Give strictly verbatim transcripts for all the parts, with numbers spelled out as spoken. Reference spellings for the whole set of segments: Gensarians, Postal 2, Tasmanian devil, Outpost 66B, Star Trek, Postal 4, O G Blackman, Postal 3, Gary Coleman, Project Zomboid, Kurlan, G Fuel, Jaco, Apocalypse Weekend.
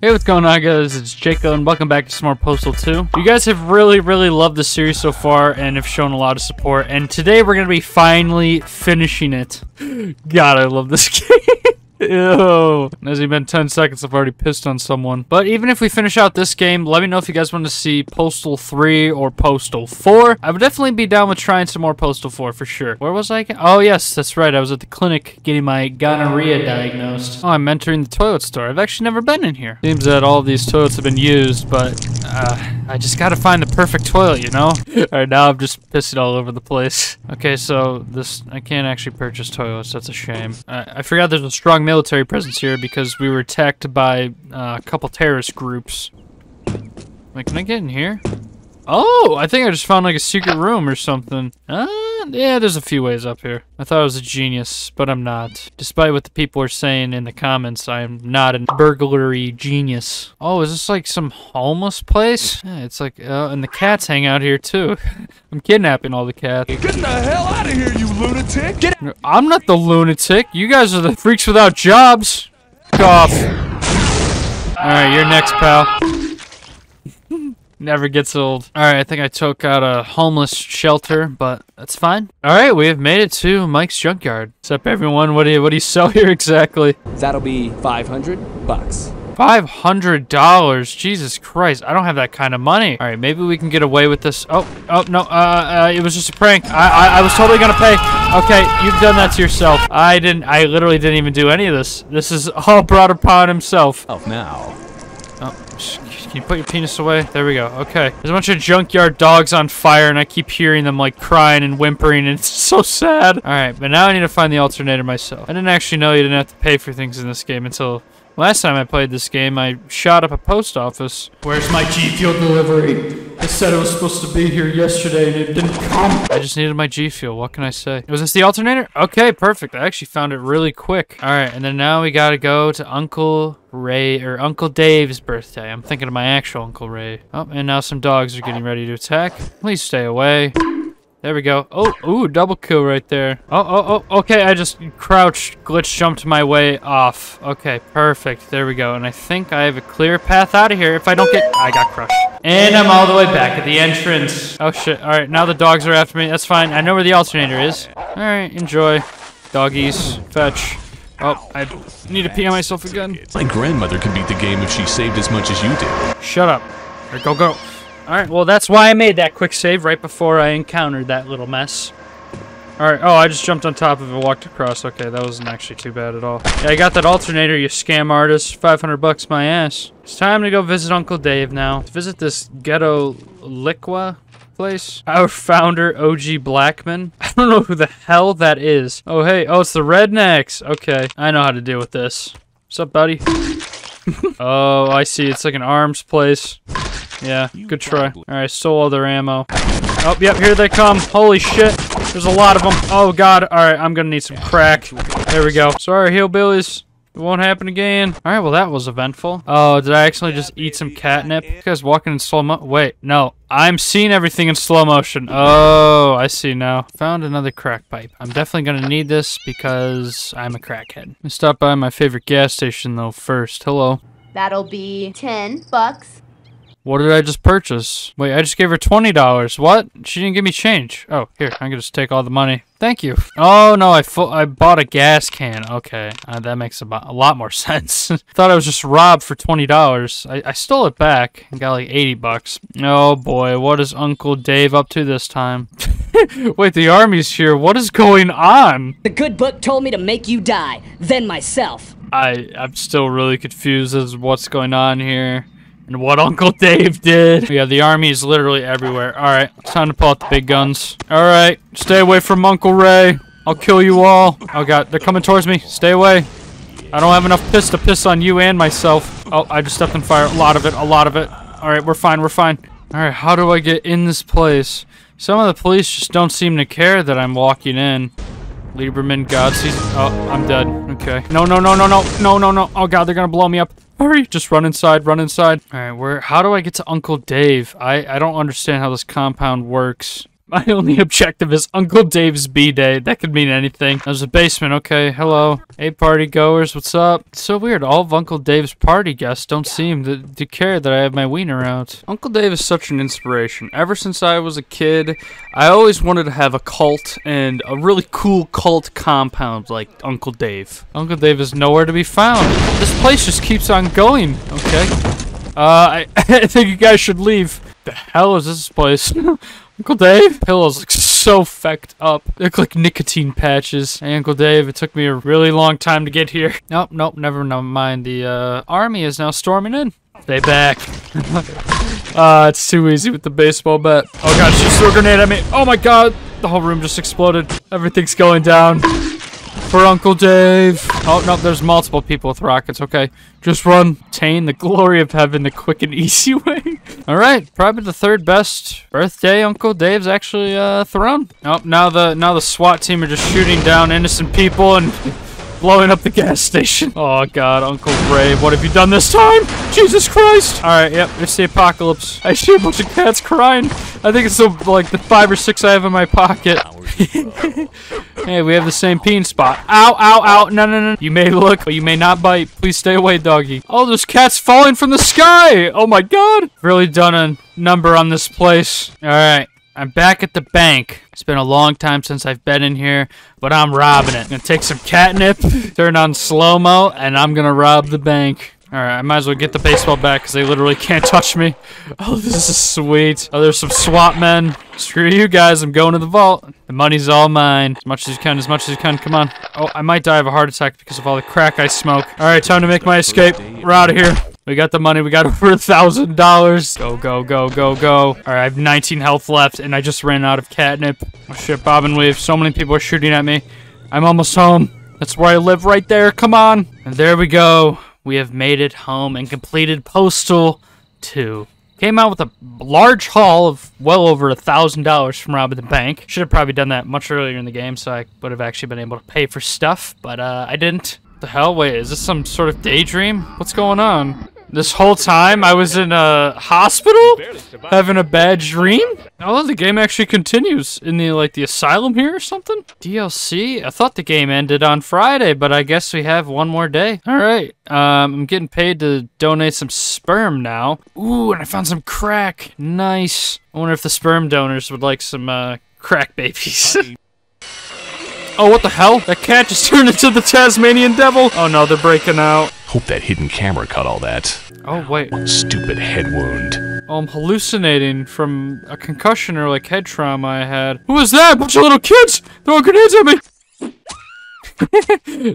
Hey, what's going on, guys? It's Jaco, and welcome back to some more Postal two. You guys have really, really loved the series so far and have shown a lot of support, and today we're going to be finally finishing it. God, I love this game. Ew. As it's been ten seconds, I've already pissed on someone. But even if we finish out this game, let me know if you guys want to see Postal three or Postal four. I would definitely be down with trying some more Postal four for sure. Where was I again? Oh, yes, that's right. I was at the clinic getting my gonorrhea diagnosed. Oh, I'm entering the toilet store. I've actually never been in here. Seems that all of these toilets have been used, but uh, I just gotta find the perfect toilet, you know? Alright, now I'm just pissing all over the place. Okay, so this... I can't actually purchase toilets. That's a shame. Uh, I forgot there's a strong military presence here because we were attacked by uh, a couple terrorist groups. Like, can I get in here? Oh, I think I just found like a secret room or something. Uh, yeah, there's a few ways up here. I thought I was a genius, but I'm not. Despite what the people are saying in the comments, I am not a burglary genius. Oh, is this like some homeless place? Yeah, it's like, uh, and the cats hang out here too. I'm kidnapping all the cats. Get the hell out of here, you lunatic! Get I'm not the lunatic. You guys are the freaks without jobs. Fuck off. Alright, you're next, pal. Never gets old. Alright, I think I took out a homeless shelter, but that's fine. Alright, we have made it to Mike's Junkyard. What's up, everyone? What do you, what do you sell here exactly? That'll be five hundred bucks. five hundred dollars? Jesus Christ, I don't have that kind of money. Alright, maybe we can get away with this. Oh, oh, no, uh, uh it was just a prank. I, I, I was totally gonna pay. Okay, you've done that to yourself. I didn't, I literally didn't even do any of this. This is all brought upon himself. Oh, now. Oh, can you put your penis away? There we go. Okay. There's a bunch of junkyard dogs on fire, and I keep hearing them, like, crying and whimpering, and it's so sad. All right, but now I need to find the alternator myself. I didn't actually know you didn't have to pay for things in this game until last time I played this game. I shot up a post office. Where's my G Fuel delivery? I said it was supposed to be here yesterday, and it didn't come. I just needed my G Fuel. What can I say? Was this the alternator? Okay, perfect. I actually found it really quick. All right, and then now we gotta go to Uncle Ray or Uncle Dave's birthday. I'm thinking of my actual Uncle Ray. Oh, and now some dogs are getting ready to attack. Please stay away. There we go. Oh, ooh, double kill right there. Oh, oh, oh, okay, I just crouched, glitch jumped my way off. Okay, perfect. There we go. And I think I have a clear path out of here if I don't get... I got crushed. And I'm all the way back at the entrance. Oh, shit. All right, now the dogs are after me. That's fine. I know where the alternator is. All right, enjoy. Doggies, fetch. Oh, I need to pee on myself again. My grandmother could beat the game if she saved as much as you did. Shut up. Or go, go. All right, well, that's why I made that quick save right before I encountered that little mess. All right, oh, I just jumped on top of it, walked across. Okay, that wasn't actually too bad at all. Yeah, I got that alternator, you scam artist. five hundred bucks my ass. It's time to go visit Uncle Dave now. Let's visit this ghetto liqua place. Our founder, O G Blackman. I don't know who the hell that is. Oh, hey, oh, it's the rednecks. Okay, I know how to deal with this. What's up, buddy? Oh, I see, it's like an arms place. Yeah, good try. All right, stole all their ammo. Oh, yep, here they come. Holy shit. There's a lot of them. Oh, God. All right, I'm going to need some crack. There we go. Sorry, hillbillies. It won't happen again. All right, well, that was eventful. Oh, did I actually just eat some catnip? This guy's walking in slow mo- Wait, no. I'm seeing everything in slow motion. Oh, I see now. Found another crack pipe. I'm definitely going to need this because I'm a crackhead. Let me stop by my favorite gas station, though, first. Hello. That'll be ten bucks. What did I just purchase? Wait, I just gave her twenty dollars. What? She didn't give me change. Oh, here, I can just take all the money. Thank you. Oh, no, I fu I bought a gas can. Okay, uh, that makes a, a lot more sense. Thought I was just robbed for twenty dollars. I, I stole it back and got like eighty bucks. Oh, boy, what is Uncle Dave up to this time? Wait, the army's here. What is going on? The good book told me to make you die, then myself. I, I'm still really confused as to what's going on here. And what Uncle Dave did. Yeah, the army is literally everywhere. All right, it's time to pull out the big guns. All right, stay away from Uncle Ray. I'll kill you all. Oh, God, they're coming towards me. Stay away. I don't have enough piss to piss on you and myself. Oh, I just stepped in fire. A lot of it, a lot of it. All right, we're fine, we're fine. All right, how do I get in this place? Some of the police just don't seem to care that I'm walking in. Lieberman, God sees... Oh, I'm dead. Okay. No, no, no, no, no. No, no, no. Oh, God, they're gonna blow me up. Hurry, just run inside, run inside. All right, where, how do I get to Uncle Dave? I, I don't understand how this compound works. My only objective is Uncle Dave's B-Day. That could mean anything. There's a basement. Okay, hello. Hey, party goers. What's up? It's so weird. All of Uncle Dave's party guests don't seem to, to care that I have my wiener out. Uncle Dave is such an inspiration. Ever since I was a kid, I always wanted to have a cult and a really cool cult compound like Uncle Dave. Uncle Dave is nowhere to be found. This place just keeps on going. Okay. Uh, I, I think you guys should leave. The hell is this place? Uncle Dave? Pillows look so fecked up. They look like nicotine patches. Hey, Uncle Dave, it took me a really long time to get here. Nope, nope, never mind. The uh, army is now storming in. Stay back. uh, it's too easy with the baseball bat. Oh god, she threw a grenade at me. Oh my god, the whole room just exploded. Everything's going down for Uncle Dave. Oh no, there's multiple people with rockets. Okay, just run. Attain the glory of heaven the quick and easy way. All right, probably the third best birthday Uncle Dave's actually uh, thrown. Oh, now the now the SWAT team are just shooting down innocent people and blowing up the gas station. Oh god, Uncle Brave, what have you done this time? Jesus Christ! All right, yep, it's the apocalypse. I see a bunch of cats crying. I think it's the, like the five or six I have in my pocket. Hey, we have the same peen spot. Ow, ow, ow. No, no, no. You may look, but you may not bite. Please stay away, doggy. Oh, there's cats falling from the sky. Oh, my God. Really done a number on this place. All right. I'm back at the bank. It's been a long time since I've been in here, but I'm robbing it. I'm going to take some catnip, turn on slow-mo, and I'm going to rob the bank. All right, I might as well get the baseball back because they literally can't touch me. Oh, this is sweet. Oh, there's some SWAT men. Screw you guys, I'm going to the vault. The money's all mine. As much as you can, as much as you can, come on. Oh, I might die of a heart attack because of all the crack I smoke. All right, time to make my escape. We're out of here. We got the money, we got over a thousand dollars. Go, go, go, go, go. All right, I have nineteen health left and I just ran out of catnip. Oh shit, bob and weave, so many people are shooting at me. I'm almost home. That's where I live, right there, come on. And there we go. We have made it home and completed Postal two. Came out with a large haul of well over a thousand dollars from robbing the bank. Should have probably done that much earlier in the game, so I would have actually been able to pay for stuff, but uh, I didn't. What the hell? Wait, is this some sort of daydream? What's going on? This whole time I was in a hospital having a bad dream? Oh, the game actually continues in the like the asylum here or something? D L C? I thought the game ended on Friday, but I guess we have one more day. All right, um, I'm getting paid to donate some sperm now. Ooh, and I found some crack. Nice. I wonder if the sperm donors would like some uh, crack babies. Oh, what the hell? That cat just turned into the Tasmanian devil. Oh no, they're breaking out. Hope that hidden camera cut all that. Oh, wait. Stupid head wound. Oh, I'm hallucinating from a concussion or like head trauma I had. Who was that? Bunch of little kids throwing grenades at me.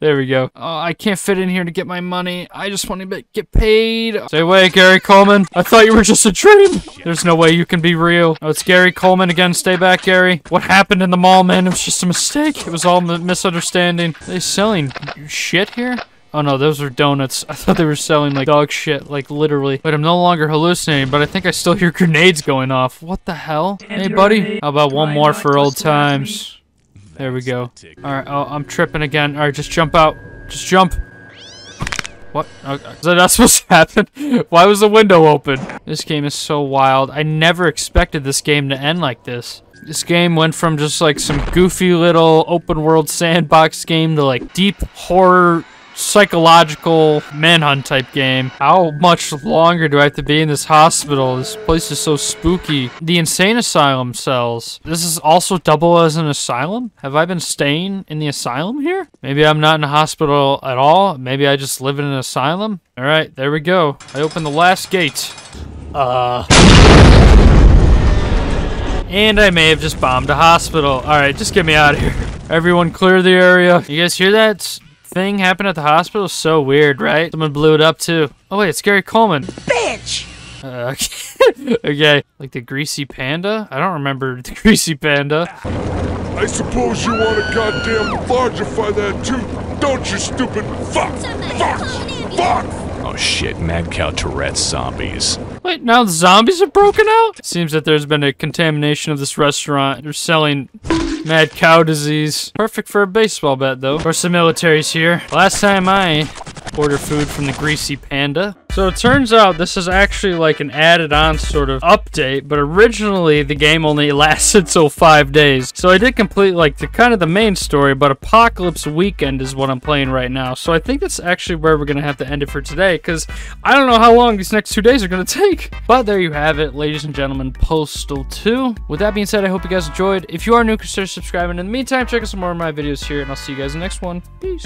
There we go. Oh, I can't fit in here to get my money. I just want to get paid. Stay away, Gary Coleman. I thought you were just a dream. There's no way you can be real. Oh, it's Gary Coleman again. Stay back, Gary. What happened in the mall, man? It was just a mistake. It was all a misunderstanding. Are they selling shit here? Oh no, those are donuts. I thought they were selling like dog shit, like literally. But I'm no longer hallucinating, but I think I still hear grenades going off. What the hell? Hey buddy, how about one more for old times? There we go. Alright, oh, I'm tripping again. Alright, just jump out. Just jump. What? Okay. Is that not supposed to happen? Why was the window open? This game is so wild. I never expected this game to end like this. This game went from just like some goofy little open world sandbox game to like deep horror psychological manhunt type game. How much longer do I have to be in this hospital? This place is so spooky. The insane asylum cells. This is also double as an asylum? Have I been staying in the asylum here? Maybe I'm not in a hospital at all. Maybe I just live in an asylum. All right, there we go. I opened the last gate. Uh... And I may have just bombed a hospital. All right, just get me out of here. Everyone clear the area. You guys hear that? It's thing happened at the hospital? So weird, right? Someone blew it up too. Oh wait, it's Gary Coleman. Bitch! Uh, okay. Okay. Like the greasy panda? I don't remember the greasy panda. I suppose you want to goddamn largify that too, don't you stupid fuck! Fuck! Fuck! Oh shit, mad cow Tourette's zombies. Wait, now the zombies are broken out? It seems that there's been a contamination of this restaurant. They're selling mad cow disease. Perfect for a baseball bat, though. Of course, the military's here. Last time I Order food from the Greasy Panda. So it turns out this is actually like an added on sort of update, but originally the game only lasted so five days. So I did complete like the kind of the main story, but Apocalypse Weekend is what I'm playing right now. So I think that's actually where we're gonna have to end it for today, because I don't know how long these next two days are gonna take. But there you have it, ladies and gentlemen, Postal two. With that being said, I hope you guys enjoyed. If you are new, consider subscribing. In the meantime, check out some more of my videos here, and I'll see you guys in the next one. Peace.